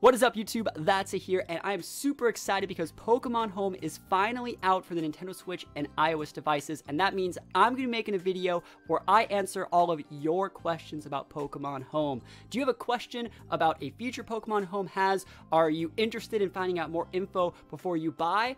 What is up, YouTube? That's it here, and I am super excited because Pokemon Home is finally out for the Nintendo Switch and iOS devices, and that means I'm going to be making a video where I answer all of your questions about Pokemon Home. Do you have a question about a feature Pokemon Home has? Are you interested in finding out more info before you buy?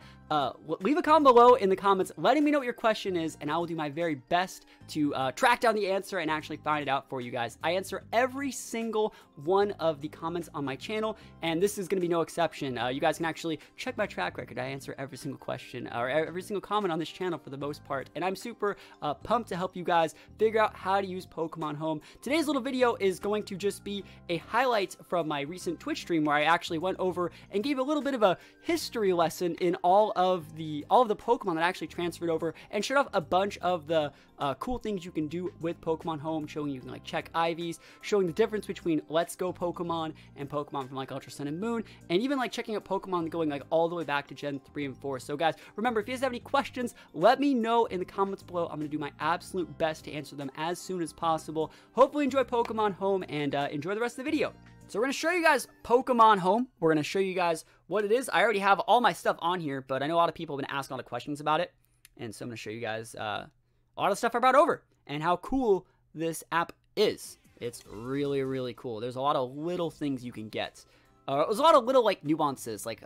Leave a comment below in the comments letting me know what your question is, and I will do my very best to track down the answer and actually find it out for you guys. I answer every single one of the comments on my channel, and this is going to be no exception. You guys can actually check my track record. I answer every single question or every single comment on this channel for the most part. And I'm super pumped to help you guys figure out how to use Pokemon Home. Today's little video is going to just be a highlight from my recent Twitch stream where I actually went over and gave a little bit of a history lesson in all of the Pokemon that I actually transferred over and showed off a bunch of the cool things you can do with Pokemon Home, showing you can like check IVs, showing the difference between Let's Go Pokemon and Pokemon from like Ultra Sun and Moon, and even like checking out Pokemon going like all the way back to Gen 3 and 4. So guys, remember, if you guys have any questions, let me know in the comments below. I'm gonna do my absolute best to answer them as soon as possible. Hopefully enjoy Pokemon Home and enjoy the rest of the video. So we're gonna show you guys Pokemon Home. We're gonna show you guys what it is. I already have all my stuff on here, but I know a lot of people have been asking a lot of questions about it, and so I'm gonna show you guys a lot of stuff I brought over and how cool this app is. It's really, really cool. There's a lot of little things you can get. There's a lot of little like nuances, like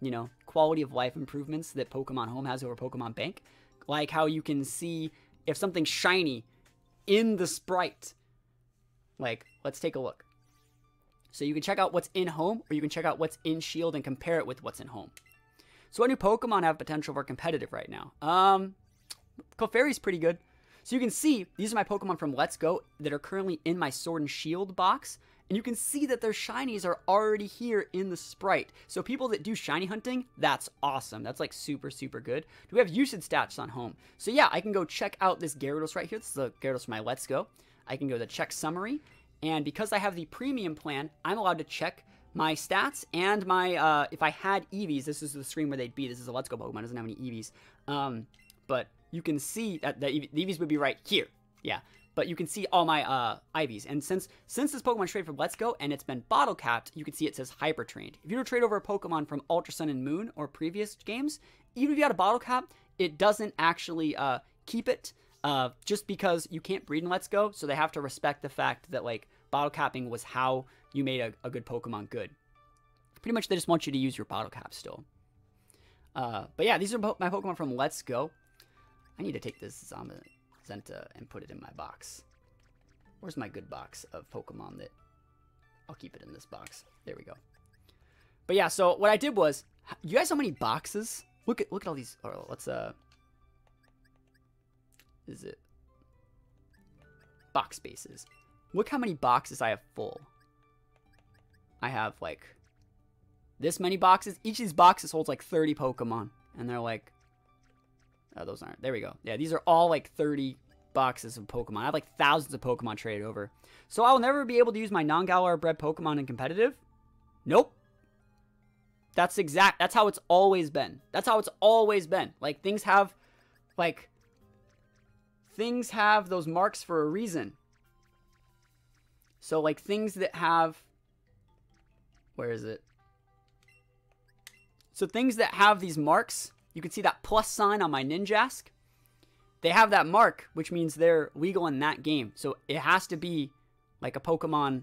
you know, quality of life improvements that Pokemon Home has over Pokemon Bank, like how you can see if something's shiny in the sprite. Like, let's take a look. So you can check out what's in Home, or you can check out what's in Shield and compare it with what's in Home. So what new Pokemon have potential for competitive right now? Clefairy's pretty good. So you can see, these are my Pokemon from Let's Go that are currently in my Sword and Shield box. And you can see that their shinies are already here in the sprite. So people that do shiny hunting, that's awesome. That's like super, super good. Do we have usage stats on Home? So yeah, I can go check out this Gyarados right here. This is the Gyarados from my Let's Go. I can go to check summary. And because I have the premium plan, I'm allowed to check my stats and my, if I had EVs, this is the screen where they'd be. This is a Let's Go Pokemon, doesn't have any EVs. But you can see that the EVs would be right here. Yeah, but you can see all my IVs. And since this Pokemon traded from Let's Go and it's been bottle capped, you can see it says hyper trained. If you were to trade over a Pokemon from Ultra Sun and Moon or previous games, even if you had a bottle cap, it doesn't actually keep it. Just because you can't breed in Let's Go, so they have to respect the fact that like bottle capping was how you made a good Pokemon good. Pretty much they just want you to use your bottle cap still. But yeah, these are my Pokemon from Let's Go. I need to take this Zamazenta and put it in my box. Where's my good box of Pokemon that I'll keep it in this box? There we go. But yeah, so what I did was, you guys know how many boxes? Look at all these. Or let's is it box spaces? Look how many boxes I have full. I have like this many boxes. Each of these boxes holds like 30 Pokemon, and they're like, oh, those aren't, there we go. Yeah, these are all like 30 boxes of Pokemon. I have like thousands of Pokemon traded over. So I'll never be able to use my non-Galar bred Pokemon in competitive? Nope. That's how it's always been. That's how it's always been. Like, things have those marks for a reason. So like things that have, where is it? So things that have these marks, you can see that plus sign on my Ninjask. They have that mark, which means they're legal in that game. So it has to be like a Pokemon.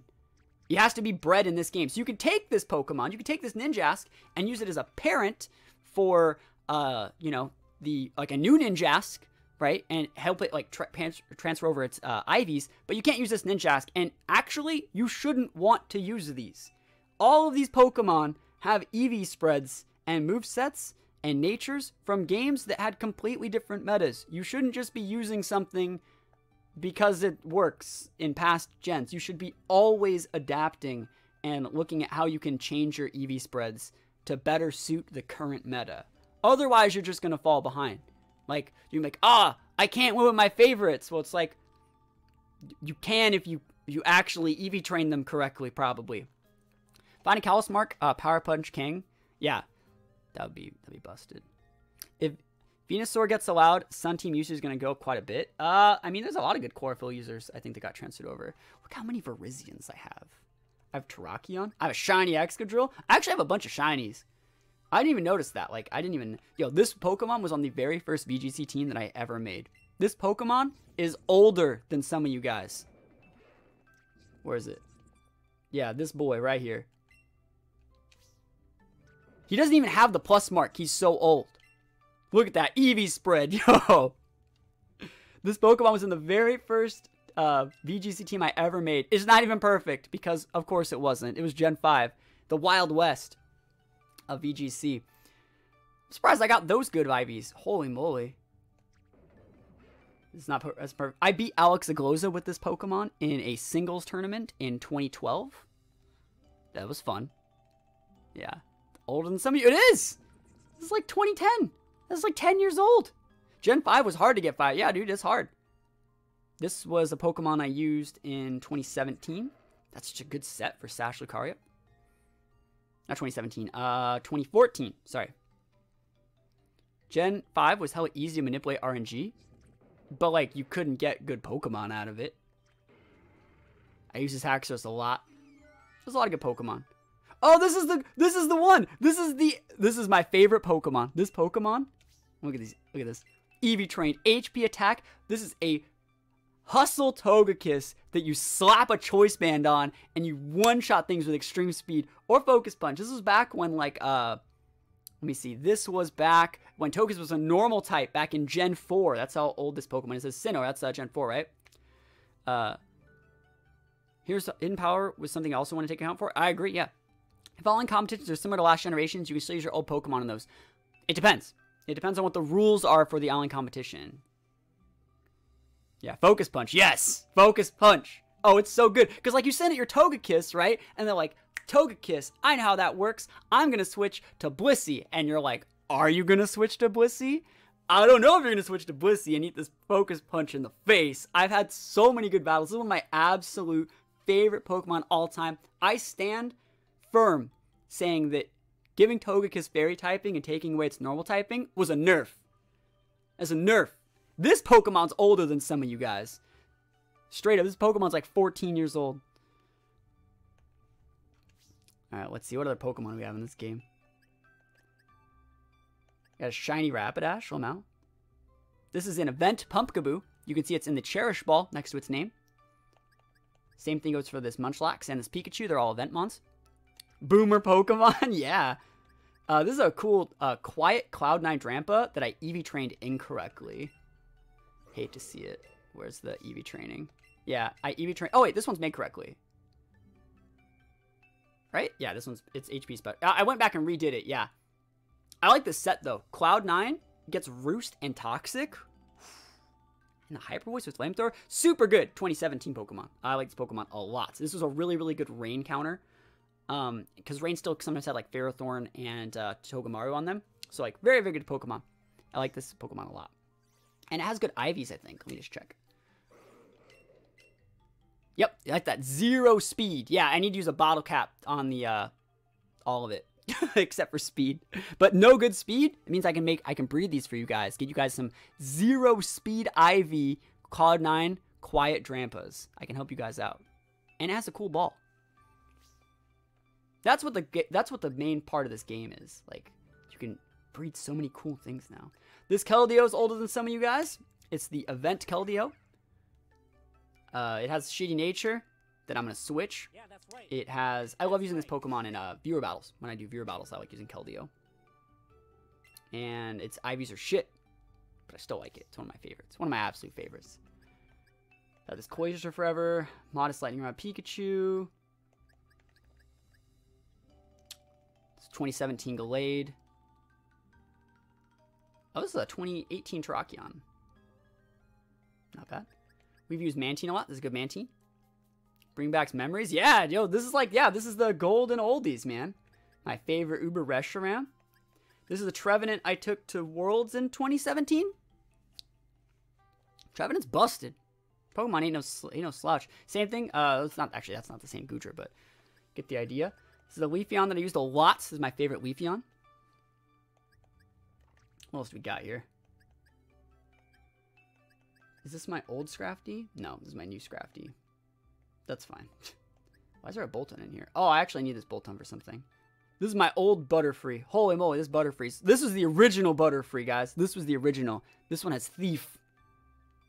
It has to be bred in this game. So you can take this Pokemon, you can take this Ninjask and use it as a parent for, you know, like a new Ninjask, right? And help it like transfer over its IVs, but you can't use this Ninjask, and actually you shouldn't want to use these. All of these Pokemon have EV spreads and movesets and natures from games that had completely different metas. You shouldn't just be using something because it works in past gens. You should be always adapting and looking at how you can change your EV spreads to better suit the current meta. Otherwise, you're just gonna fall behind. Like, you're like, ah, I can't win with my favorites. Well, it's like, you can if you actually EV train them correctly, probably. Find a Calusmark, Power Punch King. Yeah, that'd be busted. If Venusaur gets allowed, Sun Team usage is going to go up quite a bit. I mean, there's a lot of good Chlorophyll users, I think, that got transferred over. Look how many Virizions I have. I have Terrakion. I have a shiny Excadrill. I actually have a bunch of shinies. I didn't even notice that. Like, I didn't even... Yo, this Pokemon was on the very first VGC team that I ever made. This Pokemon is older than some of you guys. Where is it? Yeah, this boy right here. He doesn't even have the plus mark. He's so old. Look at that Eevee spread, yo. This Pokemon was in the very first VGC team I ever made. It's not even perfect because, of course, it wasn't. It was Gen 5, the Wild West of VGC. I'm surprised I got those good IVs. Holy moly. It's not that's perfect. I beat Alex Agloza with this Pokemon in a singles tournament in 2012. That was fun. Yeah. Older than some of you. It is! This is like 2010. That's like 10 years old. Gen 5 was hard to get 5. Yeah, dude, it's hard. This was a Pokemon I used in 2017. That's such a good set for Sash Lucario. Not 2017. 2014. Sorry. Gen 5 was hella easy to manipulate RNG. But, like, you couldn't get good Pokemon out of it. I use this Haxorus a lot. There's a lot of good Pokemon. Oh, this is the one. This is my favorite Pokemon. This Pokemon. Look at these. Look at this. Eevee trained HP attack. This is a Hustle Togekiss that you slap a choice band on and you one-shot things with extreme speed or focus punch. This was back when like let me see. This was back when Togekiss was a normal type back in Gen 4. That's how old this Pokemon is. It says Sinnoh. That's Gen 4, right? Here's Hidden Power was something I also want to take account for. I agree, yeah. If following competitions are similar to last generations, you can still use your old Pokemon in those. It depends. It depends on what the rules are for the online competition. Yeah, Focus Punch. Yes! Focus Punch. Oh, it's so good. Because, like, you send it your Togekiss, right? And they're like, Togekiss, I know how that works. I'm going to switch to Blissey. And you're like, are you going to switch to Blissey? I don't know if you're going to switch to Blissey and eat this Focus Punch in the face. I've had so many good battles. This is one of my absolute favorite Pokemon all time. I stand... firm saying that giving Togekiss fairy typing and taking away its normal typing was a nerf. As a nerf. This Pokemon's older than some of you guys. Straight up, this Pokemon's like 14 years old. Alright, let's see what other Pokemon we have in this game. Got a shiny Rapidash, well now. This is an event Pumpkaboo. You can see it's in the Cherish Ball next to its name. Same thing goes for this Munchlax and this Pikachu. They're all event mons. Boomer Pokemon, yeah. This is a cool Quiet Cloud9 Drampa that I Eevee trained incorrectly. Hate to see it. Where's the Eevee training? Yeah, I Eevee trained. Oh wait, this one's made correctly, right? Yeah, this one's it's HP special. I went back and redid it. Yeah, I like this set though. Cloud9 gets Roost and Toxic, and the Hyper Voice with Flamethrower. Super good 2017 Pokemon. I like this Pokemon a lot. So this was a really really good Rain counter. Because Rain still sometimes had like Ferrothorn and Togemaru on them. So like very, very good Pokemon. I like this Pokemon a lot. And it has good IVs, I think. Let me just check. Yep, I like that. 0 speed. Yeah, I need to use a bottle cap on the all of it. Except for speed. But no good speed. It means I can breed these for you guys. Get you guys some 0 speed IV Cloud9 Quiet Drampas. I can help you guys out. And it has a cool ball. That's what the main part of this game is. Like, you can breed so many cool things now. This Keldeo is older than some of you guys. It's the event Keldeo. It has shitty nature that I'm gonna switch. Yeah, that's right. It has. I love using this Pokemon in viewer battles. When I do viewer battles, I like using Keldeo. And its IVs are shit, but I still like it. It's one of my favorites. One of my absolute favorites. This Cloyster Forever, Modest Lightning Rod Pikachu. 2017 Gallade. Oh, this is a 2018 Terrakion. Not bad. We've used Mantine a lot. This is a good Mantine. Bring back memories. Yeah, yo, this is like, yeah, this is the golden oldies, man. My favorite Uber Reshiram. This is the Trevenant I took to Worlds in 2017. Trevenant's busted. Pokemon ain't no slouch. Same thing. It's not actually. That's not the same Goodra, but get the idea. This is a Leafeon that I used a lot. This is my favorite Leafeon. What else do we got here? Is this my old Scrafty? No, this is my new Scrafty. That's fine. Why is there a Bolton in here? Oh, I actually need this Bolton for something. This is my old Butterfree. Holy moly, this Butterfree. This was the original Butterfree, guys. This was the original. This one has Thief.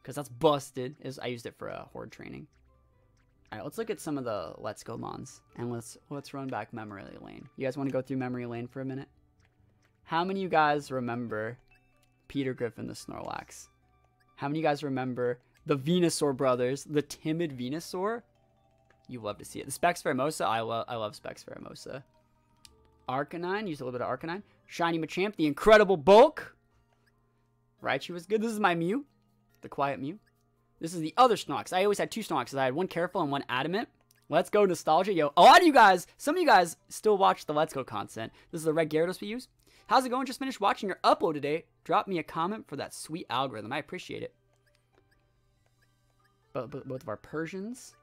Because that's busted. I used it for horde training. Alright, let's look at some of the Let's Go mons. And let's run back memory lane. You guys want to go through memory lane for a minute? How many of you guys remember Peter Griffin the Snorlax? How many of you guys remember the Venusaur brothers, the timid Venusaur? You love to see it. The Specs Pheromosa, I love Specs Pheromosa. Arcanine, used a little bit of Arcanine. Shiny Machamp, the Incredible Bulk. Raichu was good. This is my Mew, the Quiet Mew. This is the other Snorlax. I always had two Snorlaxes. I had one Careful and one Adamant. Let's Go Nostalgia. Yo, a lot of you guys, some of you guys still watch the Let's Go content. This is the red Gyarados we use. How's it going? Just finished watching your upload today. Drop me a comment for that sweet algorithm. I appreciate it. Both of our Persians.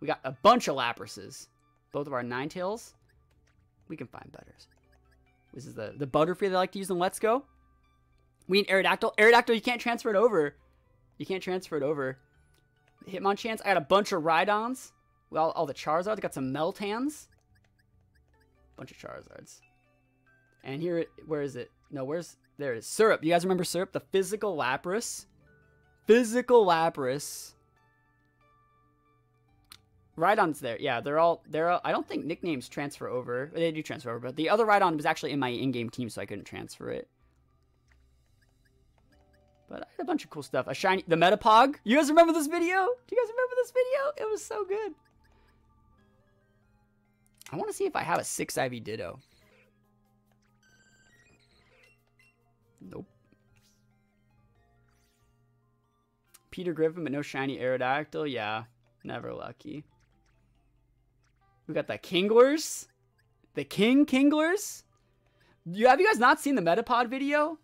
We got a bunch of Laprases. Both of our Ninetales. We can find betters. This is the Butterfree they like to use in Let's Go. We need Aerodactyl. Aerodactyl, you can't transfer it over. You can't transfer it over. Hitmonchans. I got a bunch of Rhydons. Well, all the Charizards. I got some Meltans. Bunch of Charizards. And here, where is it? No, where's... There it is. Syrup. You guys remember Syrup? The physical Lapras. Physical Lapras. Rhydon's there. Yeah, they're all, I don't think nicknames transfer over. They do transfer over, but the other Rhydon was actually in my in-game team, so I couldn't transfer it. But I had a bunch of cool stuff. A shiny, the Metapog. You guys remember this video? Do you guys remember this video? It was so good. I want to see if I have a 6-IV Ditto. Nope. Peter Griffin, but no shiny Aerodactyl. Yeah, never lucky. We got the Kinglers. The King Kinglers. Have you guys not seen the Metapod video?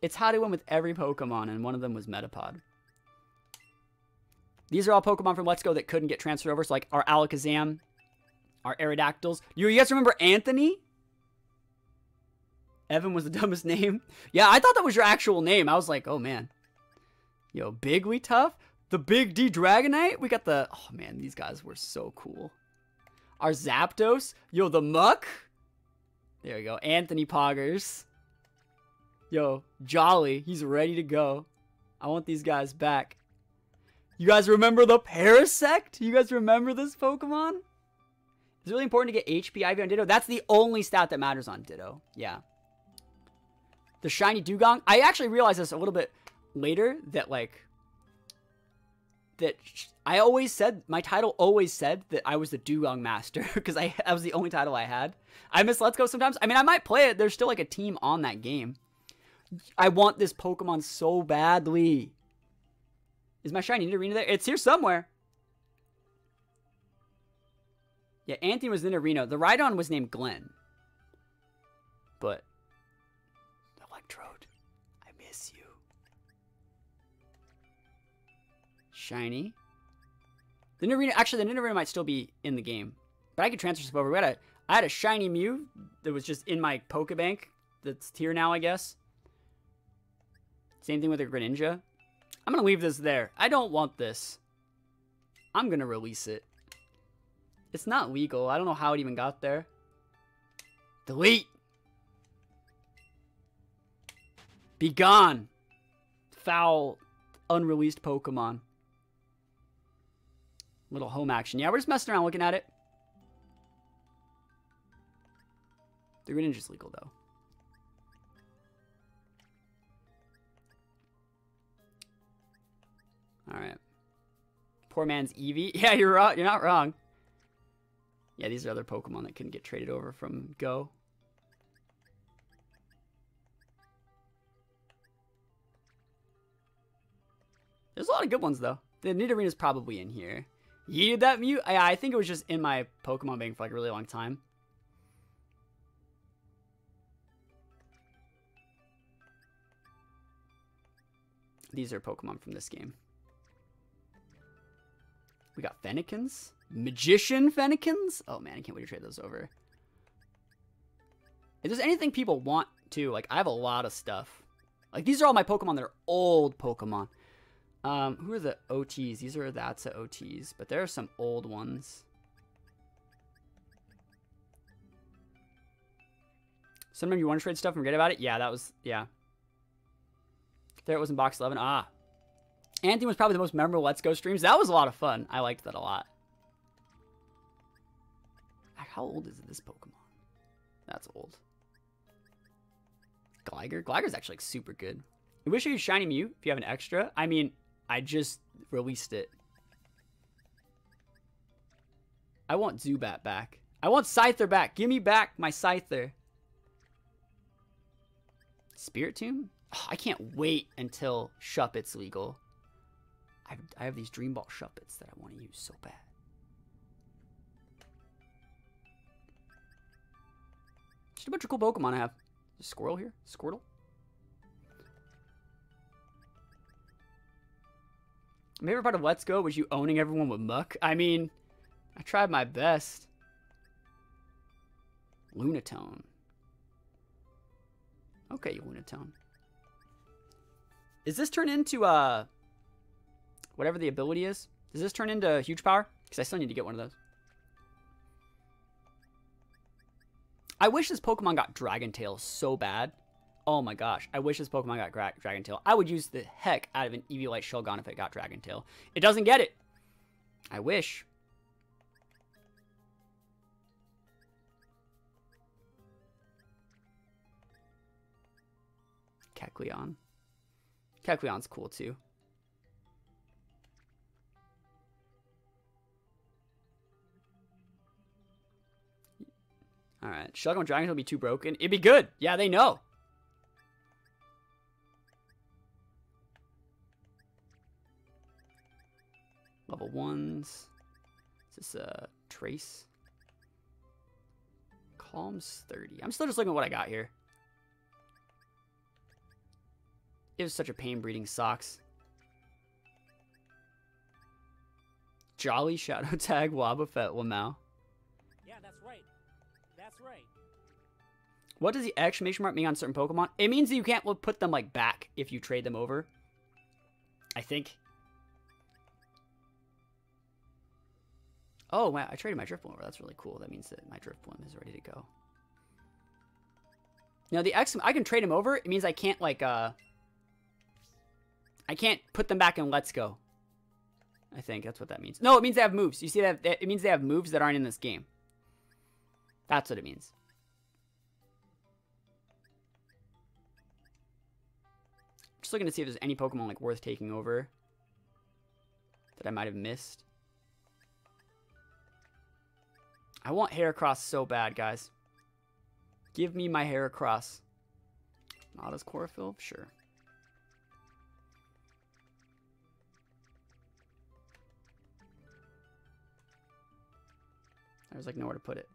It's how they went with every Pokemon, and one of them was Metapod. These are all Pokemon from Let's Go that couldn't get transferred over, so like our Alakazam, our Aerodactyls. You guys remember Anthony? Evan was the dumbest name. Yeah, I thought that was your actual name. I was like, oh, man. Yo, Bigweetough. The Big D Dragonite. We got the... Oh, man, these guys were so cool. Our Zapdos. Yo, the Muck. There we go. Anthony Poggers. Yo, Jolly. He's ready to go. I want these guys back. You guys remember the Parasect? You guys remember this Pokemon? It's really important to get HP IV on Ditto. That's the only stat that matters on Ditto. Yeah. The shiny Dugong. I actually realized this a little bit later that, like, that I always said, my title always said that I was the Dugong Master because that was the only title I had. I miss Let's Go sometimes. I mean, I might play it. There's still, like, a team on that game. I want this Pokemon so badly. Is my shiny Nidorina there? It's here somewhere. Yeah, Anthony was Nidorino. The Rhydon was named Glenn. But... Electrode, I miss you. Shiny. The Nidorino, actually, the Nidorino might still be in the game. But I could transfer stuff over. I had a shiny Mew that was just in my Pokebank. That's here now, I guess. Same thing with a Greninja. I'm going to leave this there. I don't want this. I'm going to release it. It's not legal. I don't know how it even got there. Delete. Be gone. Foul, unreleased Pokemon. Little home action. Yeah, we're just messing around looking at it. The Greninja's legal, though. Alright. Poor man's Eevee. Yeah, you're right. You're not wrong. Yeah, these are other Pokemon that couldn't get traded over from Go. There's a lot of good ones, though. The Nidorina's probably in here. Yeeted that Mew? Yeah, I think it was just in my Pokemon bank for like a really long time. These are Pokemon from this game. We got Fennekins. Magician Fennekins. Oh, man, I can't wait to trade those over. If there's anything people want to, like, I have a lot of stuff. Like, these are all my Pokemon that are old Pokemon. Who are the OTs? These are the OTs, but there are some old ones. Sometimes you want to trade stuff and forget about it. Yeah, that was, yeah. There it was in box 11. Ah. Anthony was probably the most memorable Let's Go streams. That was a lot of fun. I liked that a lot. How old is this Pokemon? That's old. Gligar? Gligar's actually like super good. I wish you could shiny Mew if you have an extra. I mean, I just released it. I want Zubat back. I want Scyther back. Give me back my Scyther. Spirit Tomb? Oh, I can't wait until Shuppet's legal. I have these Dream Ball Shuppets that I want to use so bad. Just a bunch of cool Pokemon I have. There's a squirrel here. Squirtle. My favorite part of Let's Go was you owning everyone with Muck. I mean, I tried my best. Lunatone. Okay, you Lunatone. Does this turn into, whatever the ability is? Does this turn into Huge Power? Because I still need to get one of those. I wish this Pokemon got Dragon Tail so bad. Oh my gosh. I wish this Pokemon got Dragon Tail. I would use the heck out of an Eviolite Shelgon if it got Dragon Tail. It doesn't get it. I wish. Kecleon. Kecleon's cool too. Alright, Shelgon Dragon Tail be too broken. It'd be good. Yeah, they know. Level 1s. Is this a Trace? Calm's 30. I'm still just looking at what I got here. It was such a pain breeding socks. Jolly, Shadow Tag, Wobbuffet, Lamau. Yeah, that's right. That's right. What does the exclamation mark mean on certain Pokemon? It means that you can't put them like back if you trade them over. I think. Oh wow, I traded my Drifblim over. That's really cool. That means that my Drifblim is ready to go. Now the X, I can trade him over. It means I can't like I can't put them back in Let's Go. I think that's what that means. No, it means they have moves. You see that? It means they have moves that aren't in this game. That's what it means. Just looking to see if there's any Pokemon like worth taking over that I might have missed. I want Heracross so bad, guys. Give me my Heracross. Not as chlorophyll, sure. There's like nowhere to put it.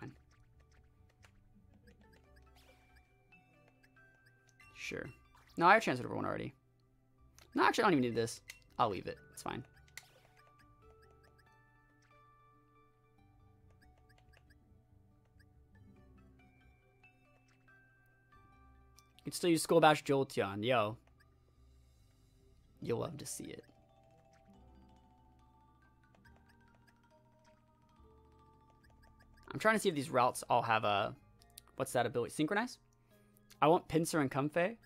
Fine. Sure. No, I transferred over one already. No, actually, I don't even need this. I'll leave it. It's fine. You can still use Skullbash Jolteon. Yo. You'll love to see it. I'm trying to see if these routes all have a... What's that ability? Synchronize? I want Pinsir and Comfey.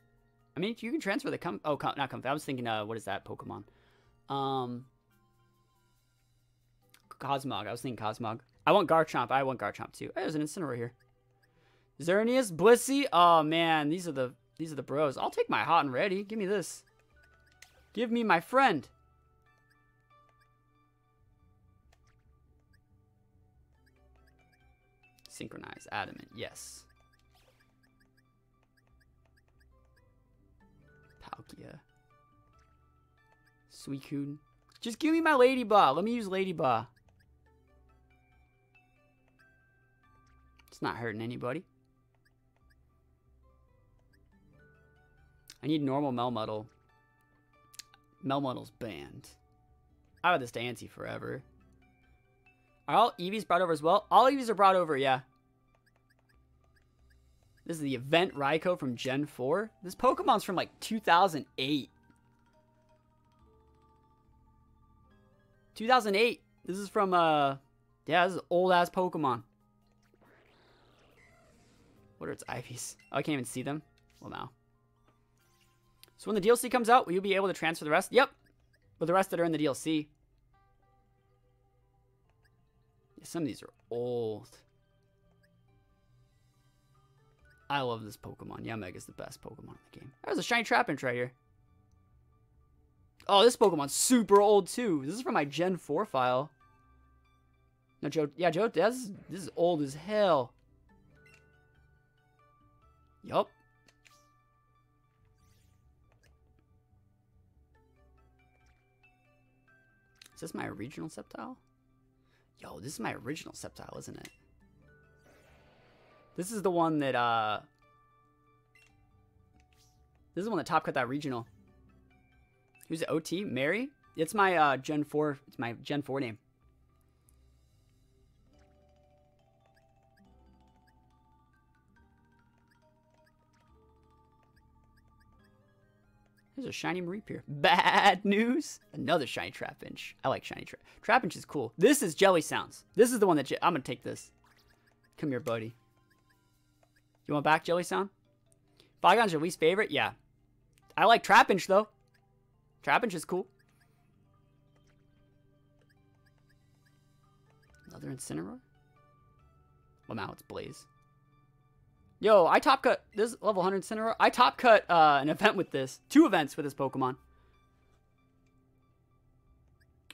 I mean, you can transfer the not Comfey. I was thinking, what is that Pokemon? Cosmog. I was thinking Cosmog. I want Garchomp. I want Garchomp too. Hey, there's an Incineroar here. Xerneas, Blissey. Oh man, these are the bros. I'll take my hot and ready. Give me this. Give me my friend. Synchronize, adamant, yes. Palkia. Suicune. Just give me my Lady Ba. Let me use Lady Ba. It's not hurting anybody. I need normal Melmetal. Melmetal's banned. I had this to Antsy forever. Are all Eevees brought over as well? All Eevees are brought over, yeah. This is the event Raikou from Gen 4. This Pokemon's from like 2008. 2008. This is from, yeah, this is old ass Pokemon. What are its IVs? Oh, I can't even see them. Well, now. So when the DLC comes out, will you be able to transfer the rest? Yep. But the rest that are in the DLC. Some of these are old. I love this Pokemon. Yamega's the best Pokemon in the game. There's a shiny Trapinch right here. Oh, this Pokemon's super old too. This is from my Gen 4 file. No, Joe. Yeah, Joe. This is old as hell. Yup. Is this my original Sceptile? Yo, this is my original Sceptile, isn't it? This is the one that, this is the one that top cut that regional. Who's it? OT? Mary? It's my, Gen 4. It's my Gen 4 name. Here's a shiny Mareepier. Bad news. Another shiny Trapinch. I like shiny Trapinch is cool. This is Jelly Sounds. This is the one that I'm going to take this. Come here, buddy. You want back Jelly Sound? Flygon's your least favorite? Yeah. I like Trapinch, though. Trapinch is cool. Another Incineroar? Well, now it's Blaze. Yo, I top cut this level 100 Incineroar. I top cut an event with this. 2 events with this Pokemon.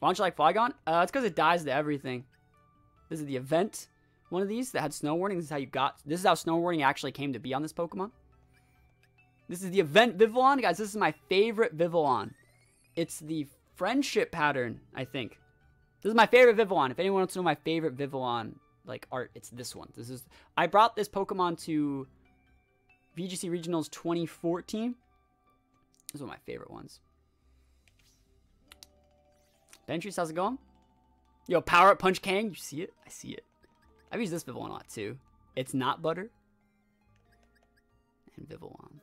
Why don't you like Flygon? It's because it dies to everything. This is the event. One of these that had snow warning. This is how you got. This is how snow warning actually came to be on this Pokemon. This is the event Vivillon, guys. This is my favorite Vivillon. It's the friendship pattern, I think. This is my favorite Vivillon. If anyone wants to know my favorite Vivillon like art, it's this one. This is. I brought this Pokemon to VGC Regionals 2014. This is one of my favorite ones. Bentrice, how's it going? Yo, power up Punch Kang. You see it? I see it. I've used this Vivillon a lot too. It's not butter. And Vivillon.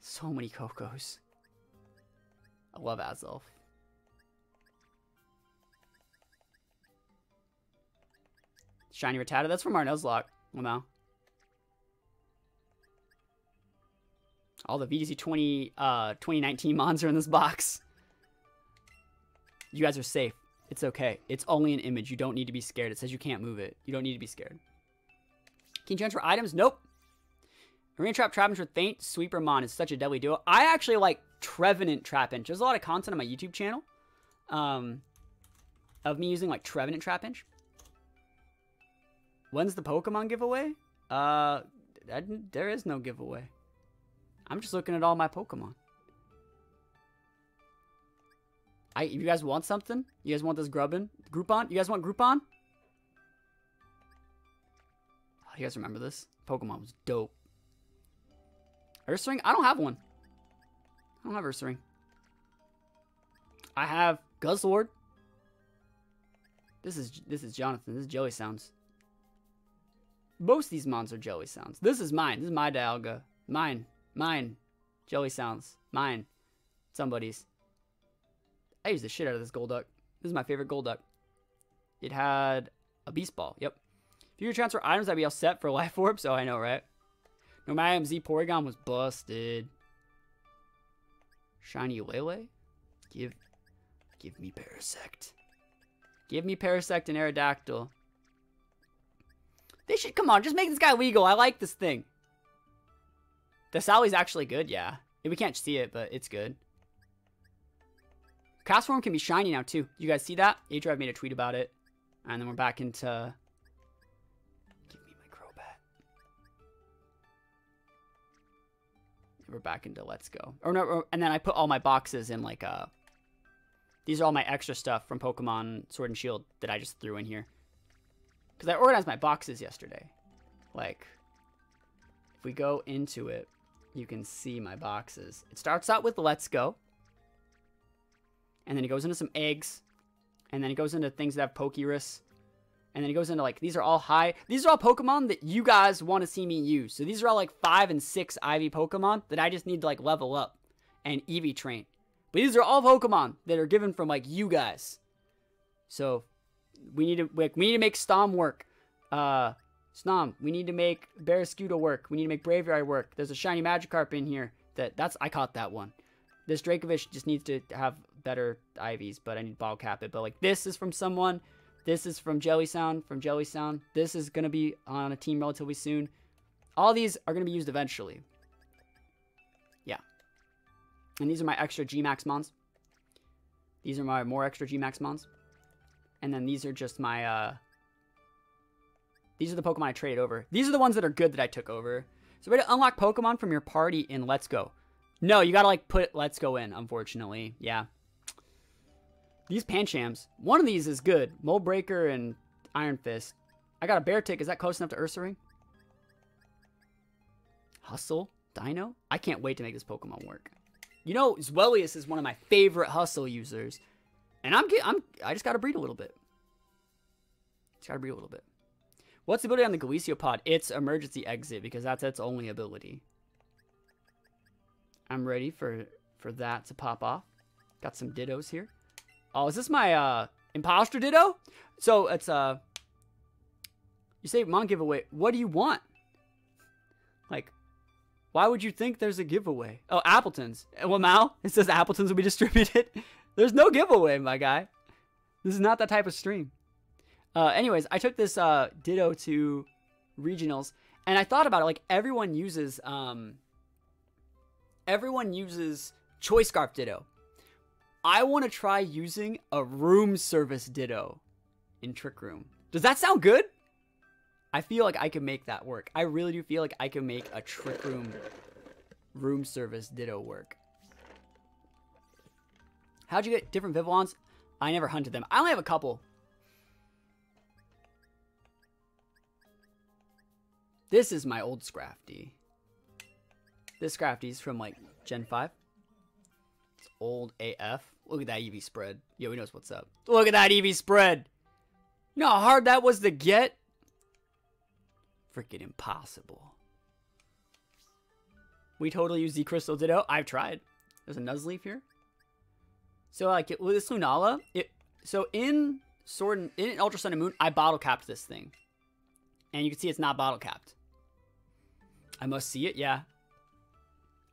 So many Cocos. I love Azelf. Shiny Rattata. That's from our Nuzlocke. Well, now. All the VGC 2019 mons are in this box. You guys are safe. It's okay. It's only an image. You don't need to be scared. It says you can't move it. You don't need to be scared. Can you transfer items? Nope. Arena Trap Trapinch with Faint Sweeper Mon is such a deadly duo. I actually like Trevenant Trapinch. There's a lot of content on my YouTube channel of me using like Trevenant Trapinch. When's the Pokemon giveaway? There is no giveaway. I'm just looking at all my Pokemon. If you guys want something? You guys want this Groupon? You guys want Groupon? Oh, you guys remember this? Pokemon was dope. Ursaring? I don't have one. I don't have Ursaring. I have Guzzlord. This is Jonathan. This is Jelly Sounds. Most of these mons are Jelly Sounds. This is mine. This is my Dialga. Mine. Mine. Jelly Sounds. Mine. Somebody's. I used the shit out of this Golduck. This is my favorite Golduck. It had a Beast Ball. Yep. If you transfer items, I'd be all set for Life Orb. So I know, right? No, my MZ Porygon was busted. Shiny Lele? Give me Parasect. Give me Parasect and Aerodactyl. They should, come on, just make this guy legal. I like this thing. The Sally's actually good, yeah. We can't see it, but it's good. Castform can be shiny now, too. You guys see that? Adriv made a tweet about it. And then we're back into... Give me my Crobat. We're back into Let's Go. Or no, and then I put all my boxes in, like, These are all my extra stuff from Pokemon Sword and Shield that I just threw in here. Because I organized my boxes yesterday. Like, if we go into it, you can see my boxes. It starts out with Let's Go. And then it goes into some eggs. And then it goes into things that have Pokerus. And then it goes into like, these are all high. These are all Pokemon that you guys want to see me use. So these are all like 5 and 6 IV Pokemon that I just need to like level up and Eevee train. But these are all Pokemon that are given from like you guys. So we need to make Stom work. Snom, we need to make Barrascuda work. We need to make Braviary work. There's a shiny Magikarp in here. I caught that one. This Dracovish just needs to have better IVs, but I need to bottle cap it. But like, this is from someone. This is from Jelly Sound, from Jelly Sound. This is going to be on a team relatively soon. All these are going to be used eventually. Yeah. And these are my extra G-Max Mons. These are my more extra G-Max Mons. And then these are just my... these are the Pokemon I traded over. These are the ones that are good that I took over. So way to unlock Pokemon from your party in Let's Go. No, you gotta like put Let's Go in, unfortunately. Yeah. These Panchams. One of these is good. Mold Breaker and Iron Fist. I got a Bear Tick. Is that close enough to Ursaring? Hustle? Dino? I can't wait to make this Pokemon work. You know, Zweilious is one of my favorite Hustle users. And I just gotta breed a little bit. What's the ability on the Galiciopod? It's Emergency Exit, because that's its only ability. I'm ready for that to pop off. Got some Dittos here. Oh, is this my Imposter Ditto? So, it's... you say, Mon giveaway. What do you want? Like, why would you think there's a giveaway? Oh, Appletons. Well, now, it says Appletons will be distributed. There's no giveaway, my guy. This is not that type of stream. Anyways, I took this Ditto to regionals, and I thought about it. Like, everyone uses Choice Scarf Ditto. I want to try using a Room Service Ditto in Trick Room. Does that sound good? I feel like I can make that work. I really do feel like I can make a Trick Room Room Service Ditto work. How'd you get different Vivillons? I never hunted them. I only have a couple. This is my old Scrafty. This Scrafty's from like Gen 5. It's old AF. Look at that EV spread. Yo, he knows what's up. Look at that EV spread. You know how hard that was to get? Freaking impossible. We totally use the Crystal Ditto. I've tried. There's a Nuzleaf here. So like with this Lunala, so in Sword and in Ultra Sun and Moon, I bottle capped this thing. And you can see it's not bottle capped. I must see it, yeah.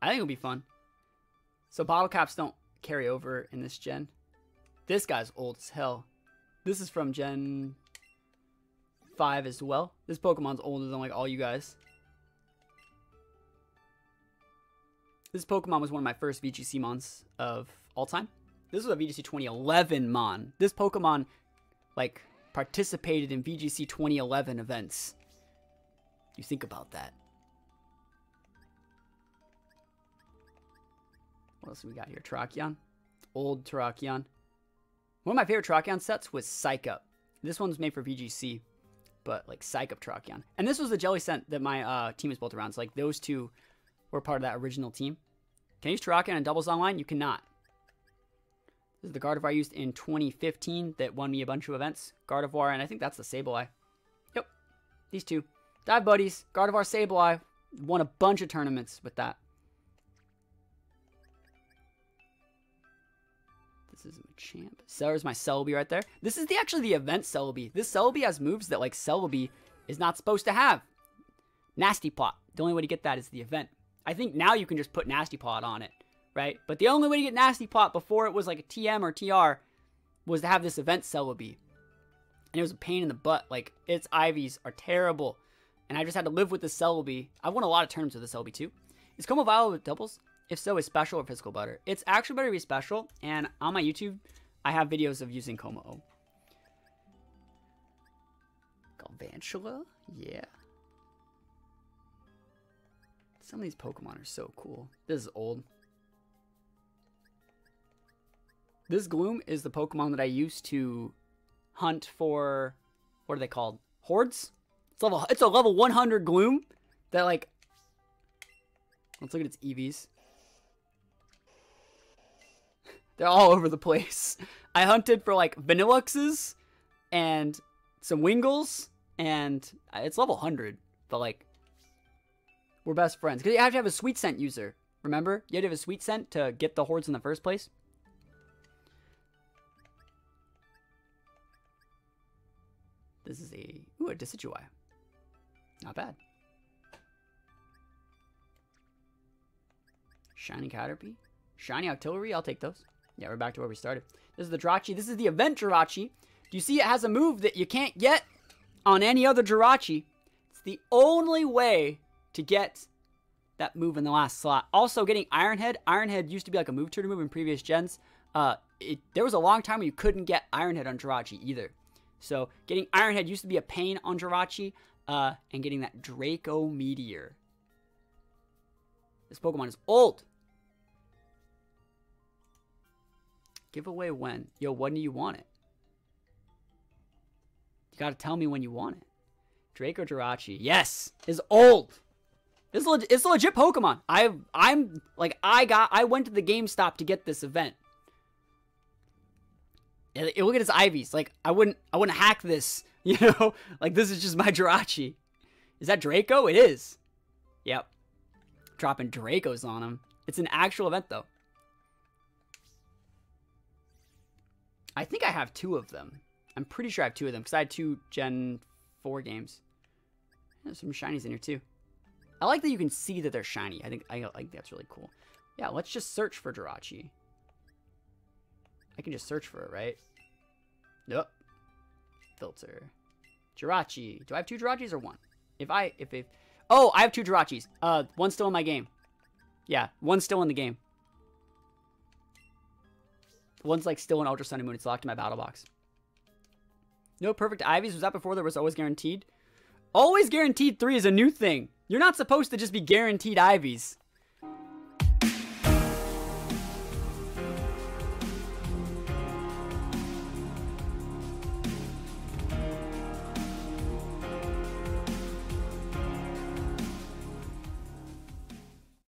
I think it'll be fun. So bottle caps don't carry over in this gen. This guy's old as hell. This is from Gen 5 as well. This Pokemon's older than like all you guys. This Pokemon was one of my first VGC mons of all time. This was a VGC 2011 mon. This Pokemon, like... participated in VGC 2011 events. You think about that. What else we got here? Terrakion. Old Terrakion. One of my favorite Terrakion sets was Psych Up. This one's made for VGC, but like Psych Up Terrakion. And this was the Jelly scent that my team was built around. So like those two were part of that original team. Can I use Terrakion in doubles online? You cannot. This is the Gardevoir I used in 2015 that won me a bunch of events. Gardevoir, and I think that's the Sableye. Yep. These two. Dive Buddies. Gardevoir, Sableye. Won a bunch of tournaments with that. This is Machamp. There's my Celebi right there. This is actually the event Celebi. This Celebi has moves that, like, Celebi is not supposed to have. Nasty Plot. The only way to get that is the event. I think now you can just put Nasty Plot on it. Right? But the only way to get Nasty Plot before it was like a TM or TR was to have this event Celebi. And it was a pain in the butt. Like, its IVs are terrible. And I just had to live with the Celebi. I've won a lot of tournaments with the Celebi too. Is Como Violet with doubles? If so, is special or physical better? It's actually better to be special. And on my YouTube, I have videos of using Como. Galvantula? Yeah. Some of these Pokemon are so cool. This is old. This Gloom is the Pokemon that I used to hunt for, what are they called? Hordes? It's a level 100 Gloom that, like, let's look at its EVs. They're all over the place. I hunted for, like, Vaniluxes and some Wingles, and it's level 100, but, like, we're best friends. Because you have to have a Sweet Scent user, remember? You had to have a Sweet Scent to get the Hordes in the first place. This is a Decidueye. Not bad. Shiny Caterpie. Shiny Octillery. I'll take those. Yeah, we're back to where we started. This is the Jirachi. This is the event Jirachi. Do you see it has a move that you can't get on any other Jirachi? It's the only way to get that move in the last slot. Also, getting Iron Head. Iron Head used to be like a move trigger move in previous gens. There was a long time when you couldn't get Iron Head on Jirachi either. So, getting Iron Head used to be a pain on Jirachi. And getting that Draco Meteor. This Pokemon is old. Giveaway when? Yo, when do you want it? You gotta tell me when you want it. Draco Jirachi. Yes! Is old! It's a legit Pokemon. I went to the GameStop to get this event. And look at his Ivies. Like, I wouldn't hack this, you know? Like, this is just my Jirachi. Is that Draco? It is. Yep. Dropping Dracos on him. It's an actual event, though. I think I have two of them. I'm pretty sure I have two of them, because I had two Gen 4 games. There's some shinies in here, too. I like that you can see that they're shiny. I think that's really cool. Yeah, let's just search for Jirachi. I can just search for it, right? Nope. Filter. Jirachi. Do I have two Jirachis or one? Oh, I have two Jirachis. One's still in my game. Yeah, one's still in the game. One's like still in Ultra Sun and Moon. It's locked in my battle box. No perfect Ivies. Was that before there was always guaranteed? Always guaranteed 3 is a new thing. You're not supposed to just be guaranteed Ivies.